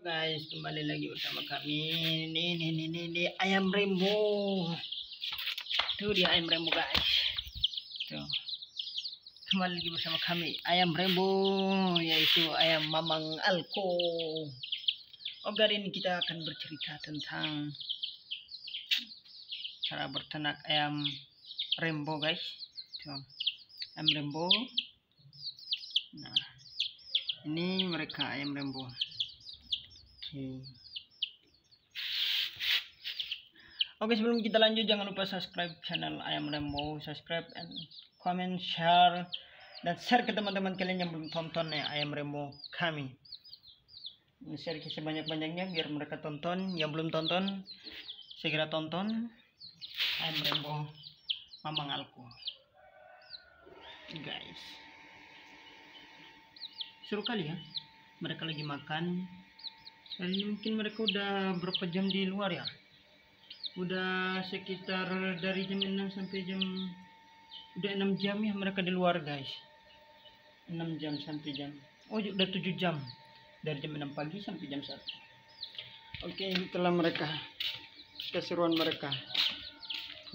Guys, kembali lagi bersama kami. Ini ayam rainbow. Tuh dia ayam rainbow, guys. Tuh. Kembali lagi bersama kami, ayam rainbow, yaitu ayam Mamang Alko. Oke, hari ini kita akan bercerita tentang cara bertanak ayam rainbow, guys. Tuh. Ayam rainbow. Nah, ini mereka ayam rainbow. Oke, sebelum kita lanjut, jangan lupa subscribe channel Ayam Rainbow, subscribe and comment, share, dan share ke teman-teman kalian yang belum tonton ya Ayam Rainbow kami. Share ke sebanyak-banyaknya biar mereka tonton. Yang belum tonton segera tonton Ayam Rainbow Mamang Alko, guys. Seru kali ya, mereka lagi makan. Dan mungkin mereka udah berapa jam di luar ya, udah sekitar dari jam 6 sampai jam udah 6 jam ya mereka di luar, guys. 6 jam sampai jam, oh udah 7 jam, dari jam 6 pagi sampai jam 1. Oke, itulah mereka keseruan mereka.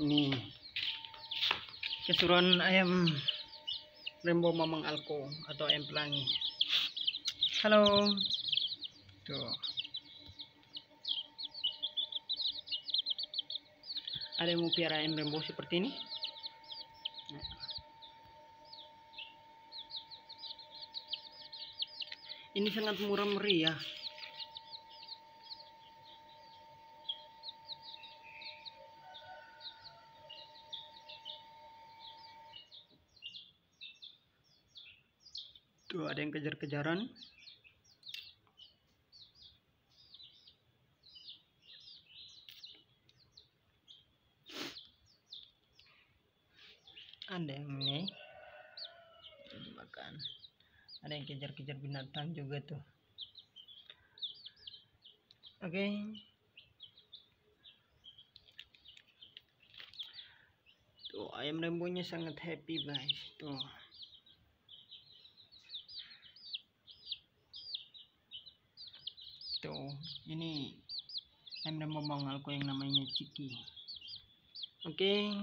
Nih keseruan ayam rainbow Mamang Alko atau ayam pelangi. Halo tuh, ada yang mau piara ayam rainbow seperti ini? Nah. Ini sangat murah meriah. Tuh, ada yang kejar-kejaran. Ada yang ini makan, ada yang kejar-kejar binatang juga tuh. Oke, tuh ayam rainbownya sangat happy, guys. Tuh tuh, ini ayam rainbow Mamang Alko yang namanya Chiki. Oke,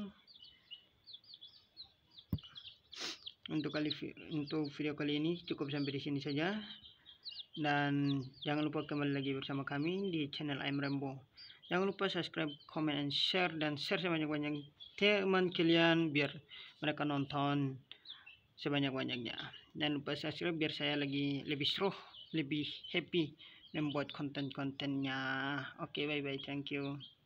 untuk video kali ini cukup sampai di sini saja, dan jangan lupa kembali lagi bersama kami di channel Ayam Rainbow. Jangan lupa subscribe, comment, and share, dan share sebanyak-banyak teman kalian biar mereka nonton sebanyak-banyaknya. Jangan lupa subscribe biar saya lagi lebih seru, lebih happy membuat konten-kontennya. Oke, bye-bye, thank you.